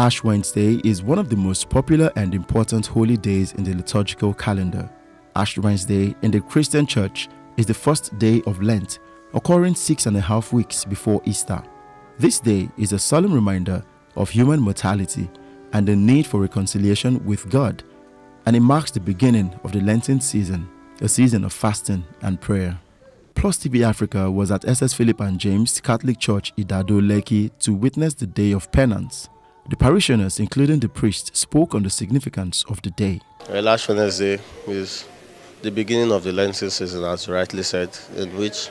Ash Wednesday is one of the most popular and important holy days in the liturgical calendar. Ash Wednesday in the Christian Church is the first day of Lent, occurring 6.5 weeks before Easter. This day is a solemn reminder of human mortality and the need for reconciliation with God, and it marks the beginning of the Lenten season, a season of fasting and prayer. Plus TV Africa was at SS Philip and James Catholic Church, Idado Lekki, to witness the day of penance. The parishioners, including the priest, spoke on the significance of the day. Well, Ash Wednesday is the beginning of the Lenten season, as rightly said, in which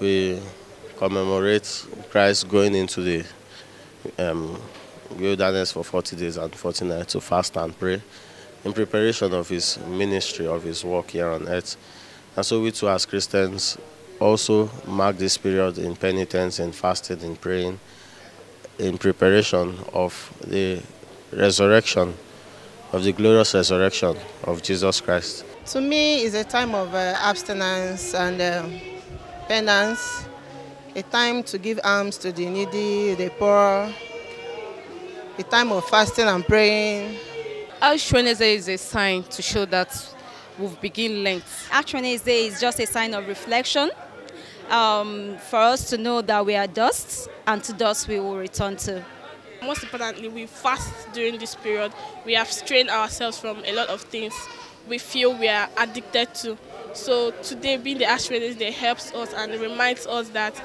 we commemorate Christ going into the wilderness for 40 days and 40 nights to fast and pray in preparation of his ministry, of his work here on earth. And so we too as Christians also mark this period in penitence, in fasting, in praying, in preparation of the resurrection, of the glorious resurrection of Jesus Christ. To me, it's a time of abstinence and penance, a time to give alms to the needy, the poor, a time of fasting and praying. Ash Wednesday is a sign to show that we've begun Lent. Ash Wednesday is just a sign of reflection, for us to know that we are dust, and to dust we will return to. Most importantly, we fast during this period. We have strained ourselves from a lot of things we feel we are addicted to. So today, being the Ash Wednesday, helps us and reminds us that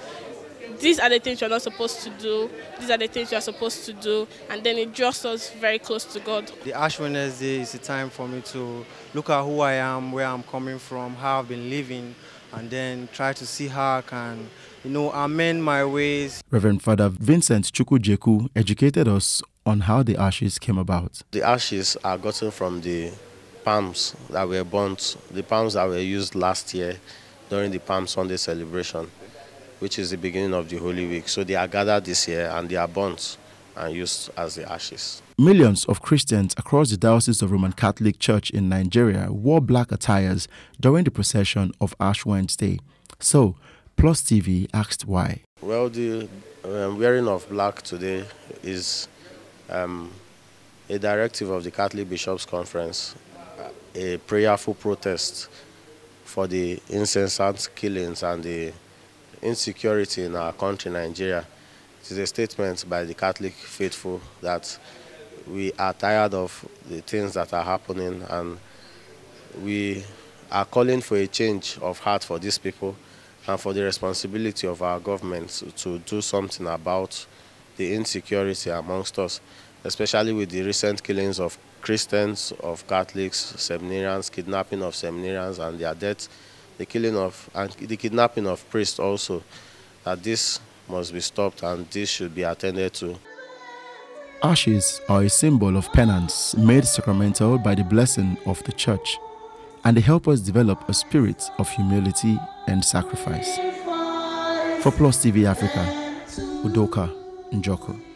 these are the things you're not supposed to do, these are the things you're supposed to do, and then it draws us very close to God. The Ash Wednesday is a time for me to look at who I am, where I'm coming from, how I've been living, and then try to see how I can, amend my ways. Reverend Father Vincent Chukujeku educated us on how the ashes came about. The ashes are gotten from the palms that were burnt, the palms that were used last year during the Palm Sunday celebration, which is the beginning of the Holy Week. So they are gathered this year and they are burnt and used as the ashes. Millions of Christians across the Diocese of Roman Catholic Church in Nigeria wore black attires during the procession of Ash Wednesday. So, Plus TV asked why. Well, the wearing of black today is a directive of the Catholic Bishops' Conference, a prayerful protest for the incessant killings and the insecurity in our country, Nigeria. It is a statement by the Catholic faithful that we are tired of the things that are happening, and we are calling for a change of heart for these people and for the responsibility of our government to do something about the insecurity amongst us, especially with the recent killings of Christians, of Catholics, seminarians, kidnapping of seminarians and their deaths, the killing of and the kidnapping of priests also, that this must be stopped and this should be attended to. Ashes are a symbol of penance made sacramental by the blessing of the Church, and they help us develop a spirit of humility and sacrifice. For Plus TV Africa, Udoka Njoko.